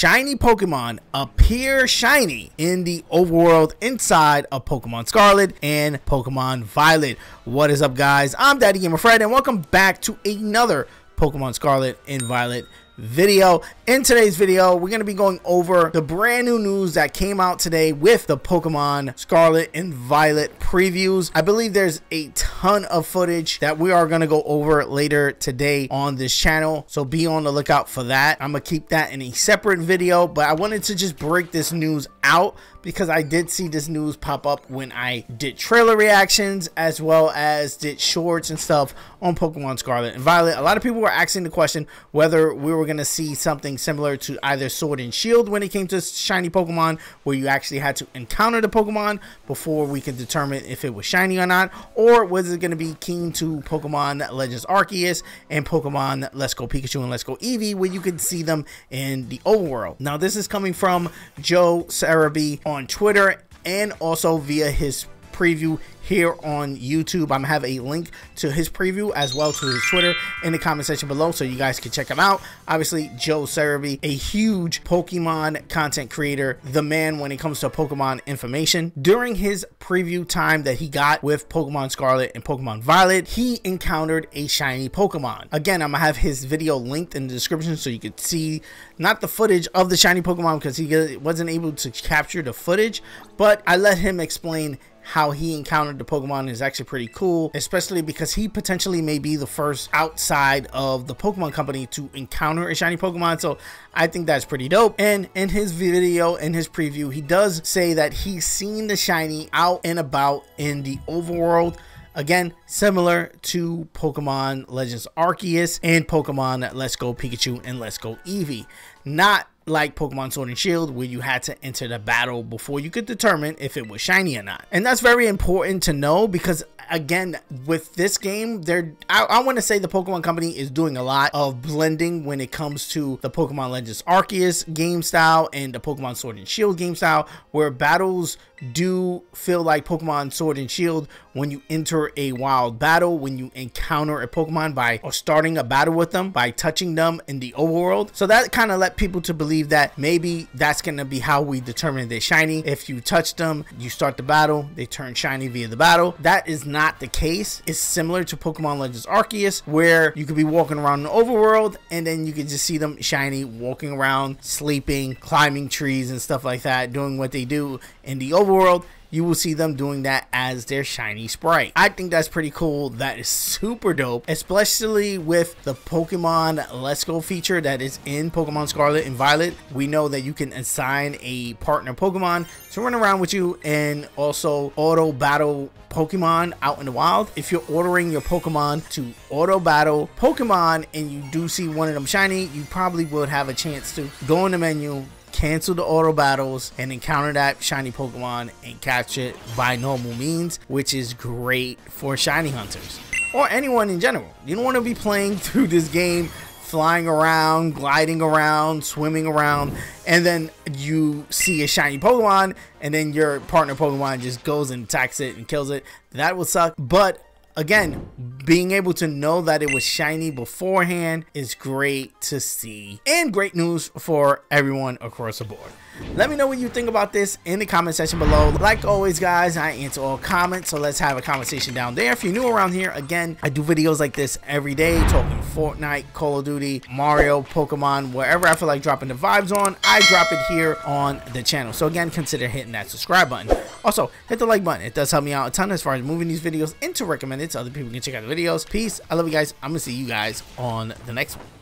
shiny Pokemon appear shiny in the overworld inside of Pokemon Scarlet and Pokemon Violet. What is up, guys? I'm Daddy Gamer Fred, and welcome back to another Pokemon Scarlet and Violet video. In today's video, we're going to be going over the brand new news that came out today with the Pokemon Scarlet and Violet previews. I believe there's a ton of footage that we are going to go over later today on this channel, so be on the lookout for that. I'm going to keep that in a separate video, but I wanted to just break this news out because I did see this news pop up when I did trailer reactions as well as did shorts and stuff on Pokemon Scarlet and Violet. A lot of people were asking the question whether we were going to see something similar to either Sword and Shield when it came to shiny Pokemon, where you actually had to encounter the Pokemon before we could determine if it was shiny or not, or was it going to be keen to Pokemon Legends Arceus and Pokemon Let's Go Pikachu and Let's Go Eevee, where you could see them in the overworld. Now, this is coming from Joe Seraby on Twitter and also via his preview here on YouTube. I'm gonna have a link to his preview as well to his Twitter in the comment section below, so you guys can check him out. Obviously, Joe Seraby, a huge Pokemon content creator, the man when it comes to Pokemon information. During his preview time that he got with Pokemon Scarlet and Pokemon Violet, he encountered a shiny Pokemon. Again, I'm gonna have his video linked in the description so you could see not the footage of the shiny Pokemon because he wasn't able to capture the footage, but I let him explain how he encountered the Pokemon. Is actually pretty cool, especially because he potentially may be the first outside of the Pokemon company to encounter a shiny Pokemon, so I think that's pretty dope. And in his video, in his preview, he does say that he's seen the shiny out and about in the overworld. Again, similar to Pokemon Legends Arceus and Pokemon Let's Go Pikachu and Let's Go Eevee. Not like Pokemon Sword and Shield, where you had to enter the battle before you could determine if it was shiny or not. And that's very important to know because, again, with this game, I want to say the Pokemon company is doing a lot of blending when it comes to the Pokemon Legends Arceus game style and the Pokemon Sword and Shield game style, where battles do feel like Pokemon Sword and Shield when you enter a wild battle, when you encounter a Pokemon or starting a battle with them by touching them in the overworld. So that kind of led people to believe that maybe that's going to be how we determine they're shiny. If you touch them, you start the battle, they turn shiny via the battle. That is not the case. It's similar to Pokemon Legends Arceus, where you could be walking around the overworld and then you could just see them shiny walking around, sleeping, climbing trees and stuff like that, doing what they do in the overworld. You will see them doing that as their shiny sprite. I think that's pretty cool. That is super dope, especially with the Pokemon Let's Go feature that is in Pokemon Scarlet and Violet. We know that you can assign a partner Pokemon to run around with you and also auto battle Pokemon out in the wild. If you're ordering your Pokemon to auto battle Pokemon and you do see one of them shiny, you probably would have a chance to go in the menu, cancel the auto battles, and encounter that shiny Pokemon and catch it by normal means, which is great for shiny hunters or anyone in general. You don't want to be playing through this game flying around, gliding around, swimming around, and then you see a shiny Pokemon and then your partner Pokemon just goes and attacks it and kills it. That will suck. But again, being able to know that it was shiny beforehand is great to see, and great news for everyone across the board. Let me know what you think about this in the comment section below. Like always, guys, I answer all comments, so let's have a conversation down there. If you're new around here, again, I do videos like this every day, talking Fortnite, Call of Duty, Mario, Pokemon, wherever I feel like dropping the vibes on, I drop it here on the channel. So again, consider hitting that subscribe button. Also, hit the like button. It does help me out a ton as far as moving these videos into recommended so other people can check out the videos. Peace. I love you guys. I'm gonna see you guys on the next one.